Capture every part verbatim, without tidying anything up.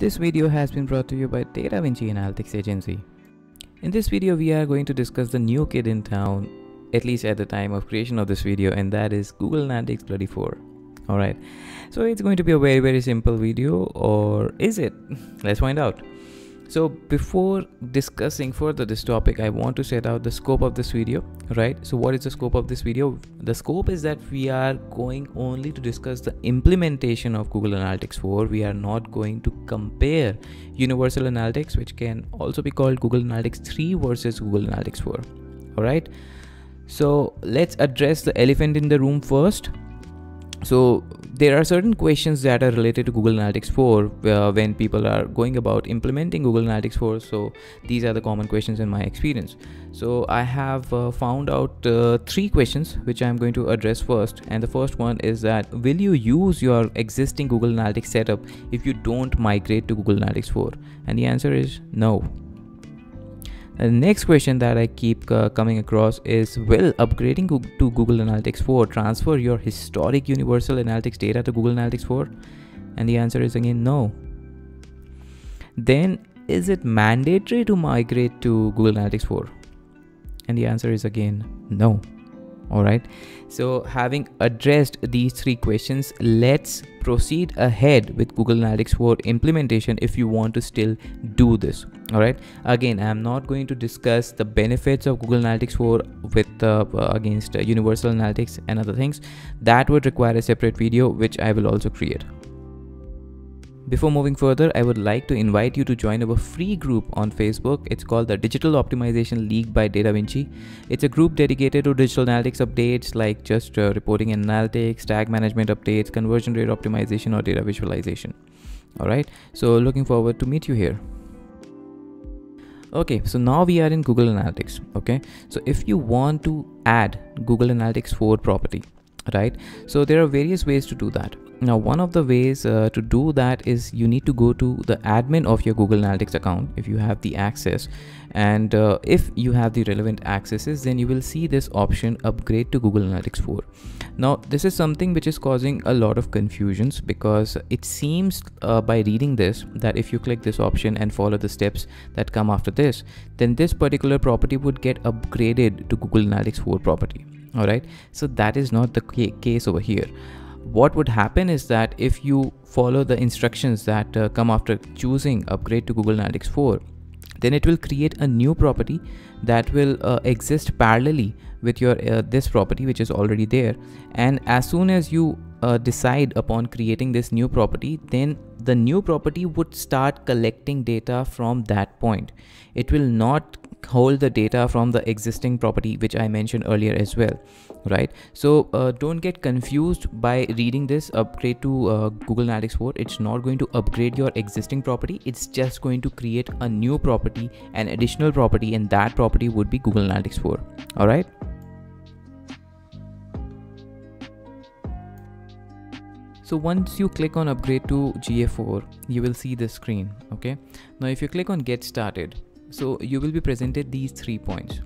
This video has been brought to you by DataVinci Analytics Agency. In this video, we are going to discuss the new kid in town, at least at the time of creation of this video, and that is Google Analytics bloody four. Alright, so it's going to be a very very simple video, or is it? Let's find out. So before discussing further this topic, I want to set out the scope of this video, right? So what is the scope of this video? The scope is that we are going only to discuss the implementation of Google Analytics four. We are not going to compare Universal Analytics, which can also be called Google Analytics three versus Google Analytics four, all right? So let's address the elephant in the room first. So there are certain questions that are related to Google Analytics four uh, when people are going about implementing Google Analytics four. So these are the common questions in my experience. So I have uh, found out uh, three questions which I'm going to address first. And the first one is that, will you use your existing Google Analytics setup if you don't migrate to Google Analytics four? And the answer is no. The next question that I keep uh, coming across is, will upgrading Google to Google Analytics four transfer your historic Universal Analytics data to Google Analytics four? And the answer is again no. Then, is it mandatory to migrate to Google Analytics four? And the answer is again no. Alright, so having addressed these three questions, let's proceed ahead with Google Analytics four implementation if you want to still do this. Alright, again, I'm not going to discuss the benefits of Google Analytics four with uh, against uh, Universal Analytics and other things. That would require a separate video, which I will also create. Before moving further, I would like to invite you to join our free group on Facebook. It's called the Digital Optimization League by DataVinci. It's a group dedicated to digital analytics updates like just uh, reporting analytics, tag management updates, conversion rate optimization, or data visualization. Alright, so looking forward to meet you here. Okay, so now we are in Google Analytics. Okay, so if you want to add Google Analytics four property, right? So there are various ways to do that. Now, one of the ways uh, to do that is you need to go to the admin of your Google Analytics account if you have the access, and uh, if you have the relevant accesses, then you will see this option, upgrade to Google Analytics four. Now, this is something which is causing a lot of confusions, because it seems uh, by reading this that if you click this option and follow the steps that come after this, then this particular property would get upgraded to Google Analytics four property. All right, so that is not the case over here. What would happen is that if you follow the instructions that uh, come after choosing upgrade to Google Analytics four, then it will create a new property that will uh, exist parallelly with your uh, this property which is already there. And as soon as you uh, decide upon creating this new property, then the new property would start collecting data from that point. It will not hold the data from the existing property which I mentioned earlier as well, right? So uh, don't get confused by reading this upgrade to uh, Google Analytics four. It's not going to upgrade your existing property. It's just going to create a new property, an additional property, and that property would be Google Analytics four. All right. So once you click on upgrade to G A four, you will see this screen. Okay. Now, if you click on get started, so you will be presented these three points.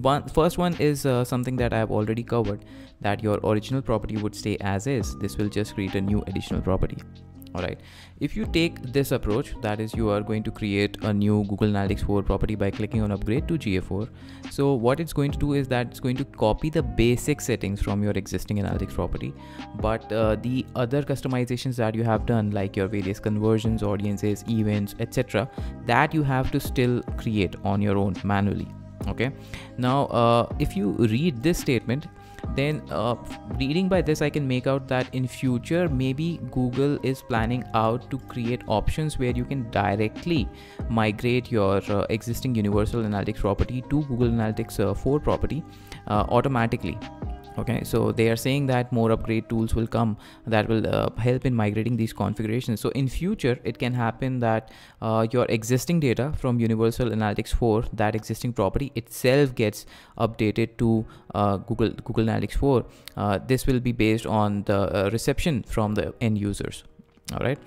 One, first one is uh, something that I have already covered, that your original property would stay as is. This will just create a new additional property. All right. If you take this approach, that is, you are going to create a new Google Analytics four property by clicking on upgrade to G A four. So what it's going to do is that it's going to copy the basic settings from your existing analytics property, but uh, the other customizations that you have done, like your various conversions, audiences, events, et cetera, that you have to still create on your own manually. Okay. Now, uh, if you read this statement, then uh, reading by this, I can make out that in future, maybe Google is planning out to create options where you can directly migrate your uh, existing Universal Analytics property to Google Analytics uh, four property uh, automatically. Okay, so they are saying that more upgrade tools will come that will uh, help in migrating these configurations. So in future, it can happen that uh, your existing data from Universal Analytics four, that existing property itself, gets updated to uh, Google Google Analytics four. Uh, this will be based on the uh, reception from the end users. All right.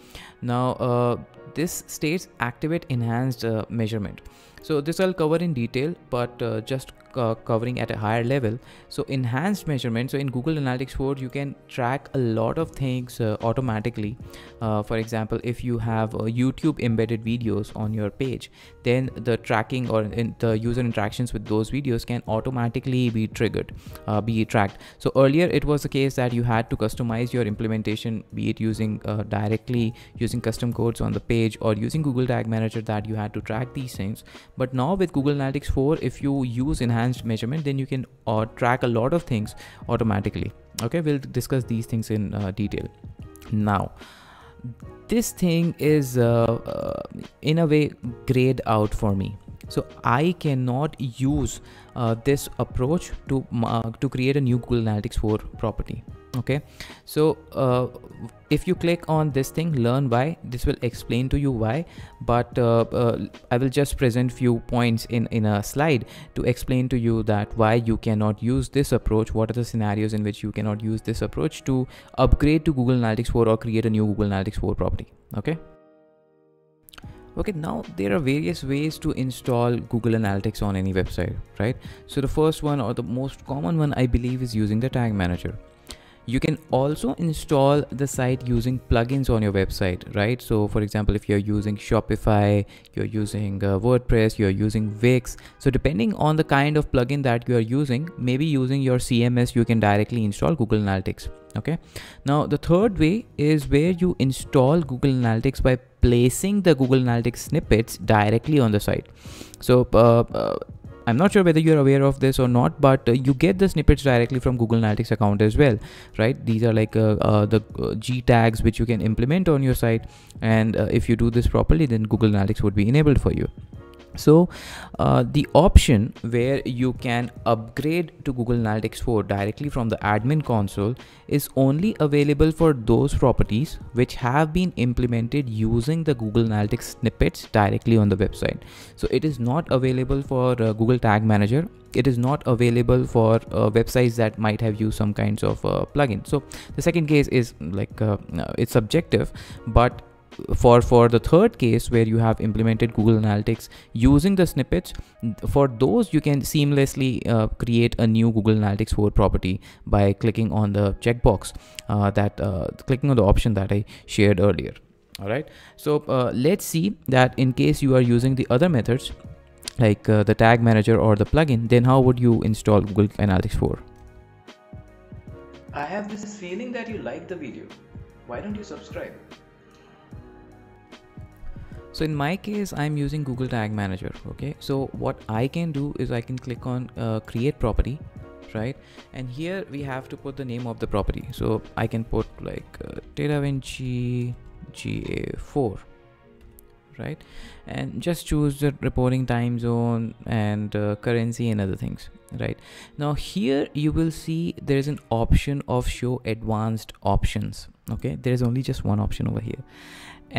Now, uh, this states activate enhanced uh, measurement. So this I'll cover in detail, but uh, just uh, covering at a higher level. So enhanced measurement. So in Google Analytics four, you can track a lot of things uh, automatically. Uh, for example, if you have uh, YouTube embedded videos on your page, then the tracking or in the user interactions with those videos can automatically be triggered, uh, be tracked. So earlier it was the case that you had to customize your implementation, be it using uh, directly using custom codes on the page or using Google Tag Manager, that you had to track these things. But now with Google Analytics four, if you use enhanced measurement, then you can uh, track a lot of things automatically. Okay, we'll discuss these things in uh, detail. Now, this thing is uh, uh, in a way grayed out for me. So I cannot use uh, this approach to, uh, to create a new Google Analytics four property. Okay, so uh, if you click on this thing, learn why, this will explain to you why, but uh, uh, I will just present few points in, in a slide to explain to you that why you cannot use this approach, what are the scenarios in which you cannot use this approach to upgrade to Google Analytics four or create a new Google Analytics four property. Okay. Okay, now there are various ways to install Google Analytics on any website, right? So the first one or the most common one, I believe, is using the Tag Manager. You can also install the site using plugins on your website, right? So for example, if you're using Shopify, you're using uh, WordPress, you're using Wix. So depending on the kind of plugin that you are using, maybe using your C M S, you can directly install Google Analytics. Okay. Now the third way is where you install Google Analytics by placing the Google Analytics snippets directly on the site. So uh, uh, I'm not sure whether you're aware of this or not, but uh, you get the snippets directly from Google Analytics account as well, right? These are like uh, uh, the uh, G tags which you can implement on your site, and uh, if you do this properly, then Google Analytics would be enabled for you. So uh, the option where you can upgrade to Google Analytics four directly from the admin console is only available for those properties which have been implemented using the Google Analytics snippets directly on the website. So it is not available for uh, Google Tag Manager. It is not available for uh, websites that might have used some kinds of uh, plugin. So the second case is like uh, it's subjective, but For, for the third case where you have implemented Google Analytics using the snippets, for those you can seamlessly uh, create a new Google Analytics four property by clicking on the checkbox, uh, that uh, clicking on the option that I shared earlier. All right. So uh, let's see that in case you are using the other methods like uh, the Tag Manager or the plugin, then how would you install Google Analytics four? I have this feeling that you like the video. Why don't you subscribe? So in my case, I'm using Google Tag Manager. Okay, so what I can do is I can click on uh, create property, right? And here we have to put the name of the property. So I can put like uh, DataVinci G A four, right? And just choose the reporting time zone and uh, currency and other things, right? Now here you will see there is an option of show advanced options. Okay, there is only just one option over here,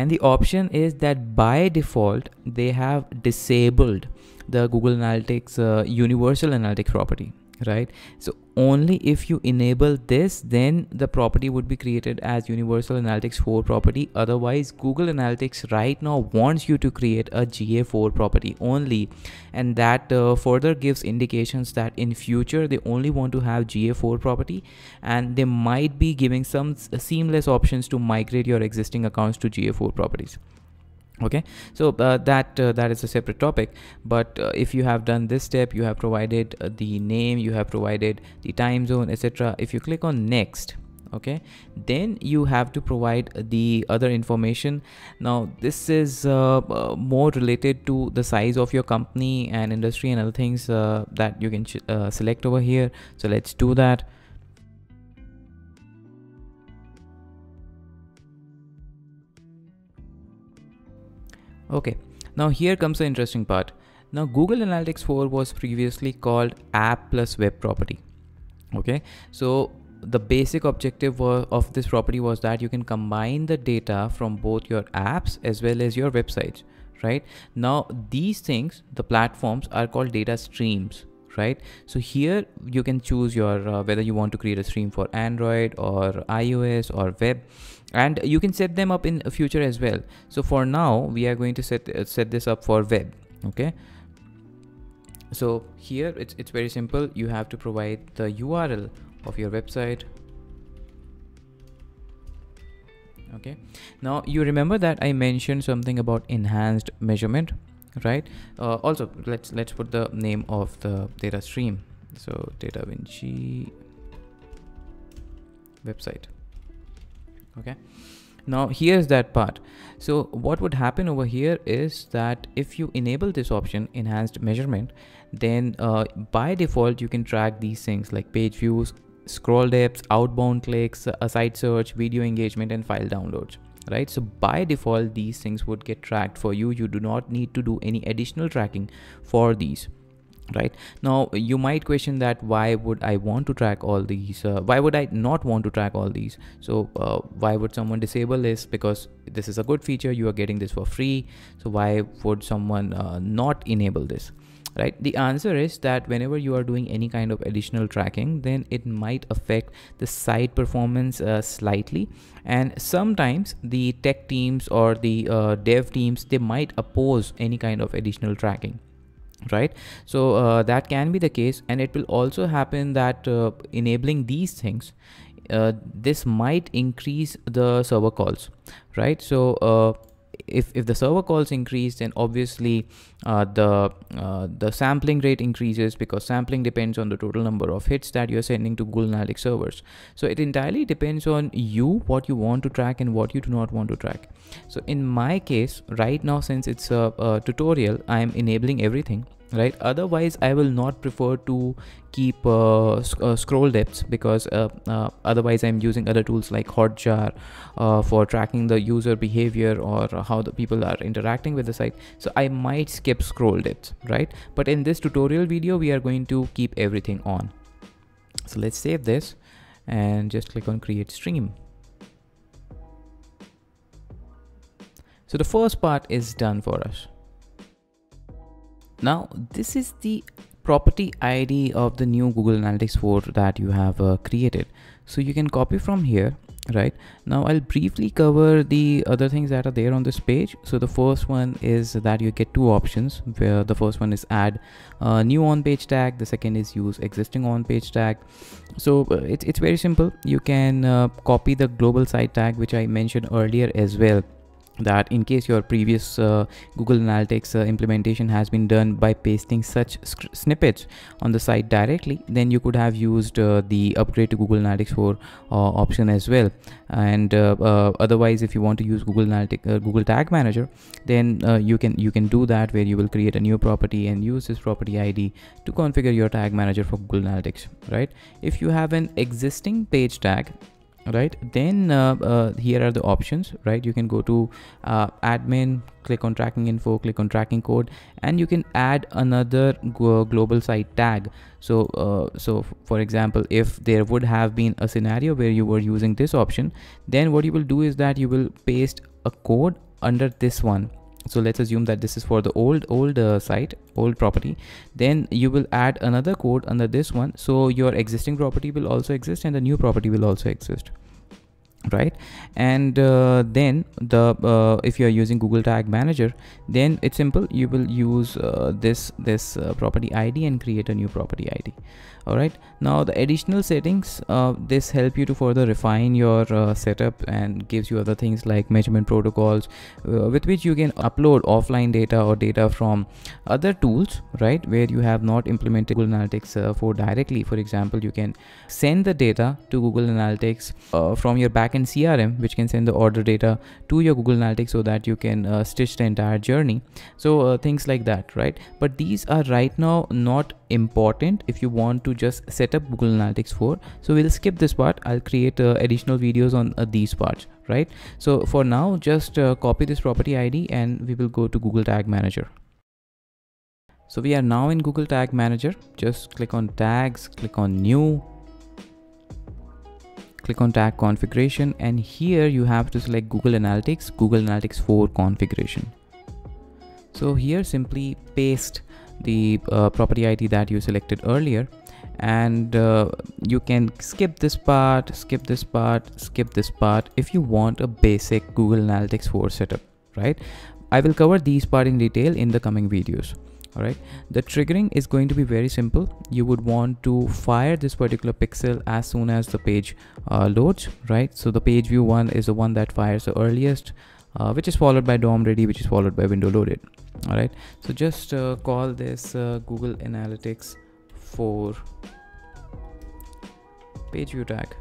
and the option is that by default they have disabled the Google Analytics uh, Universal Analytics property, right? So only if you enable this, then the property would be created as Universal Analytics four property. Otherwise, Google Analytics right now wants you to create a G A four property only, and that uh, further gives indications that in future they only want to have G A four property, and they might be giving some seamless options to migrate your existing accounts to G A four properties. Okay, so uh, that uh, that is a separate topic, but uh, if you have done this step, you have provided uh, the name, you have provided the time zone, etc. If you click on next, okay, then you have to provide the other information. Now this is uh, uh, more related to the size of your company and industry and other things uh, that you can uh, select over here. So let's do that. Okay, now here comes the interesting part. Now Google Analytics four was previously called app plus web property. Okay, so the basic objective of this property was that you can combine the data from both your apps as well as your websites, right? Now these things, the platforms, are called data streams, right? So here you can choose your uh, whether you want to create a stream for Android or iOS or web, and you can set them up in future as well. So for now we are going to set uh, set this up for web. Okay, So here it's, it's very simple. You have to provide the U R L of your website. Okay, now you remember that I mentioned something about enhanced measurement, right? Uh, also, let's let's put the name of the data stream. So DataVinci website. Okay, now here's that part. So what would happen over here is that if you enable this option, enhanced measurement, then uh, by default you can track these things like page views, scroll depths, outbound clicks, a site search, video engagement, and file downloads, right? So by default, these things would get tracked for you. You do not need to do any additional tracking for these, right? Now, you might question that why would I want to track all these? Uh, why would I not want to track all these? So uh, why would someone disable this? Because this is a good feature. You are getting this for free. So why would someone uh, not enable this? Right? The answer is that whenever you are doing any kind of additional tracking, then it might affect the site performance uh, slightly, and sometimes the tech teams or the uh, dev teams, they might oppose any kind of additional tracking, right? So uh, that can be the case, and it will also happen that uh, enabling these things, uh, this might increase the server calls, right? So uh, If, if the server calls increase, then obviously uh, the uh, the sampling rate increases, because sampling depends on the total number of hits that you're sending to Google Analytics servers. So it entirely depends on you, what you want to track and what you do not want to track. So in my case right now, since it's a, a tutorial, I'm enabling everything, right? Otherwise, I will not prefer to keep uh, sc uh, scroll depths, because uh, uh, otherwise I'm using other tools like Hotjar uh, for tracking the user behavior or how the people are interacting with the site. So I might skip scroll depths, right? But in this tutorial video, we are going to keep everything on. So let's save this and just click on Create Stream. So the first part is done for us. Now, this is the property I D of the new Google Analytics four that you have uh, created. So you can copy from here, right? Now, I'll briefly cover the other things that are there on this page. So the first one is that you get two options, where the first one is add uh, new on-page tag. The second is use existing on-page tag. So uh, it, it's very simple. You can uh, copy the global site tag, which I mentioned earlier as well, that in case your previous uh, Google Analytics uh, implementation has been done by pasting such snippets on the site directly, then you could have used uh, the upgrade to Google Analytics four uh, option as well. And uh, uh, otherwise, if you want to use Google Analytics, uh, Google Tag Manager, then uh, you can you can do that, where you will create a new property and use this property I D to configure your Tag Manager for Google Analytics, right? If you have an existing page tag, right, then uh, uh, here are the options, right? You can go to uh, admin, click on tracking info, click on tracking code, and you can add another global site tag. So uh, so for example, if there would have been a scenario where you were using this option, then what you will do is that you will paste a code under this one. So let's assume that this is for the old old uh, site, old property. Then you will add another code under this one. So your existing property will also exist and the new property will also exist, right? And uh, then the uh, if you are using Google Tag Manager, then it's simple. You will use uh, this this uh, property I D and create a new property I D. All right. Now the additional settings, uh, this help you to further refine your uh, setup and gives you other things like measurement protocols, uh, with which you can upload offline data or data from other tools, right, where you have not implemented Google Analytics uh, four directly. For example, you can send the data to Google Analytics uh, from your back and C R M, which can send the order data to your Google Analytics so that you can uh, stitch the entire journey. So uh, things like that, right? But these are right now not important if you want to just set up Google Analytics four. So we'll skip this part. I'll create uh, additional videos on uh, these parts, right? So for now, just uh, copy this property I D and we will go to Google Tag Manager. So we are now in Google Tag Manager. Just click on tags, click on new, click on tag configuration, and here you have to select Google Analytics, Google Analytics four configuration. So here simply paste the uh, property I D that you selected earlier, and uh, you can skip this part, skip this part, skip this part if you want a basic Google Analytics four setup, right? I will cover these parts in detail in the coming videos. All right, the triggering is going to be very simple. You would want to fire this particular pixel as soon as the page uh, loads, right? So the page view one is the one that fires the earliest, uh, which is followed by D O M ready, which is followed by window loaded. All right, so just uh, call this uh, Google Analytics four page view tag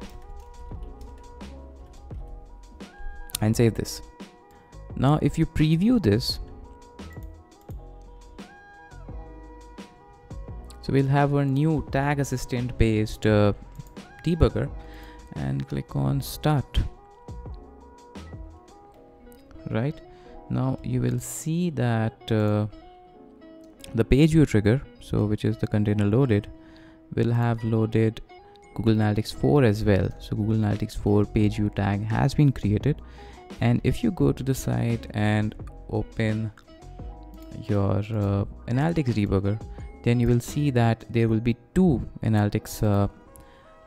and save this. Now, if you preview this, so we'll have a new tag assistant based uh, debugger and click on start. Right now you will see that uh, the page view trigger, so which is the container loaded, will have loaded Google Analytics four as well. So Google Analytics four page view tag has been created. And if you go to the site and open your uh, analytics debugger, then you will see that there will be two analytics uh,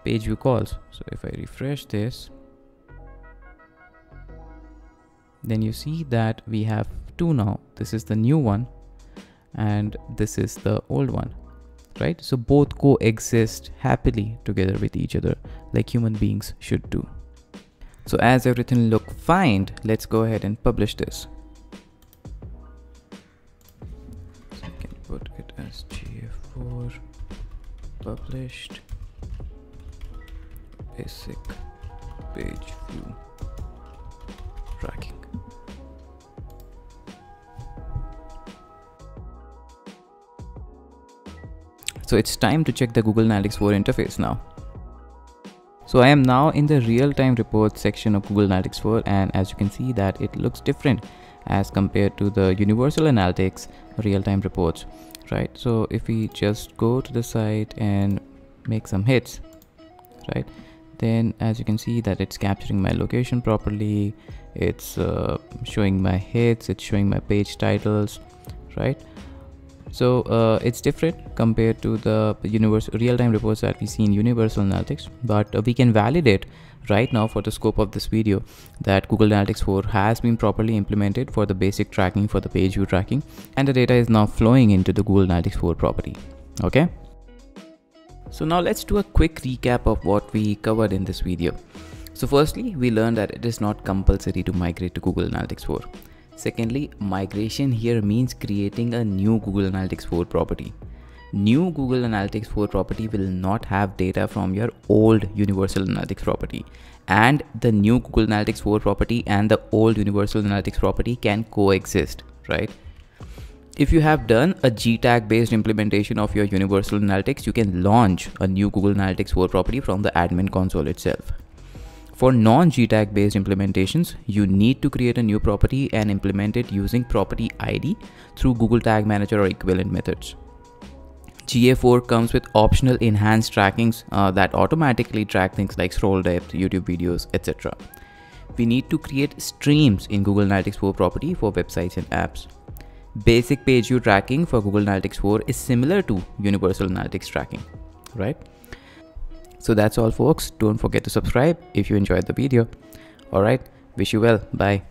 page view calls. So if I refresh this, then you see that we have two now. This is the new one and this is the old one, right? So both coexist happily together with each other like human beings should do. So as everything looks fine, let's go ahead and publish this. So I can put it as G A four published basic page view tracking. So it's time to check the Google Analytics four interface now. So I am now in the real-time report section of Google Analytics four, and as you can see that it looks different as compared to the Universal Analytics real-time reports, right? So if we just go to the site and make some hits, right? Then as you can see that it's capturing my location properly, it's uh, showing my hits, it's showing my page titles, right? So uh, it's different compared to the universal real-time reports that we see in Universal Analytics, but uh, we can validate right now for the scope of this video that Google Analytics four has been properly implemented for the basic tracking, for the page view tracking, and the data is now flowing into the Google Analytics four property. Okay, so now let's do a quick recap of what we covered in this video. So firstly, we learned that it is not compulsory to migrate to Google Analytics four. Secondly, migration here means creating a new Google Analytics four property. New Google Analytics four property will not have data from your old Universal Analytics property, and the new Google Analytics four property and the old Universal Analytics property can coexist, right? If you have done a G tag based implementation of your Universal Analytics, you can launch a new Google Analytics four property from the admin console itself. For non G tag based implementations, you need to create a new property and implement it using property I D through Google Tag Manager or equivalent methods. G A four comes with optional enhanced trackings uh, that automatically track things like scroll depth, YouTube videos, et cetera. We need to create streams in Google Analytics four property for websites and apps. Basic page view tracking for Google Analytics four is similar to Universal Analytics tracking, right? So that's all folks, don't forget to subscribe if you enjoyed the video. Alright, wish you well, bye.